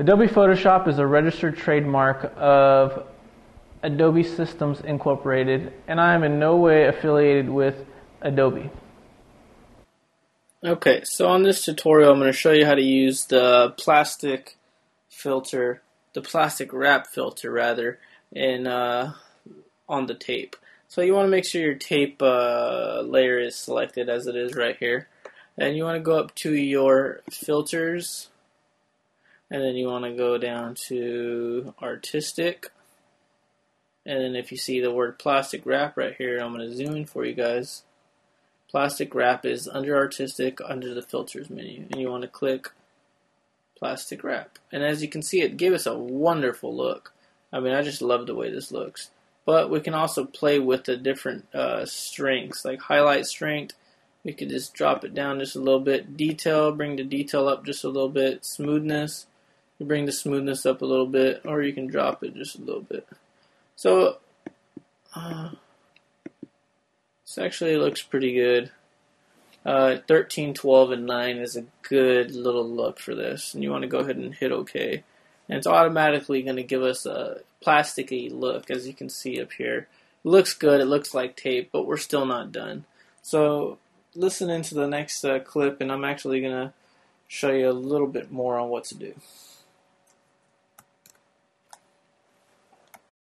Adobe Photoshop is a registered trademark of Adobe Systems Incorporated, and I am in no way affiliated with Adobe. Okay, so on this tutorial I'm going to show you how to use the plastic filter, the plastic wrap filter rather, on the tape. So you want to make sure your tape layer is selected as it is right here. And you want to go up to your filters, and then you want to go down to artistic. And then if you see the word plastic wrap right here, I'm going to zoom in for you guys. Plastic wrap is under artistic, under the filters menu, and you want to click plastic wrap. And as you can see, it gave us a wonderful look. I mean, I just love the way this looks. But we can also play with the different strengths, like highlight strength. We could just drop it down just a little bit. Detail, bring the detail up just a little bit. Smoothness, you bring the smoothness up a little bit, or you can drop it just a little bit. So this actually looks pretty good. 13, 12, and 9 is a good little look for this. And you want to go ahead and hit OK. And it's automatically going to give us a plasticky look, as you can see up here. It looks good. It looks like tape, but we're still not done. So listen into the next clip, and I'm actually going to show you a little bit more on what to do.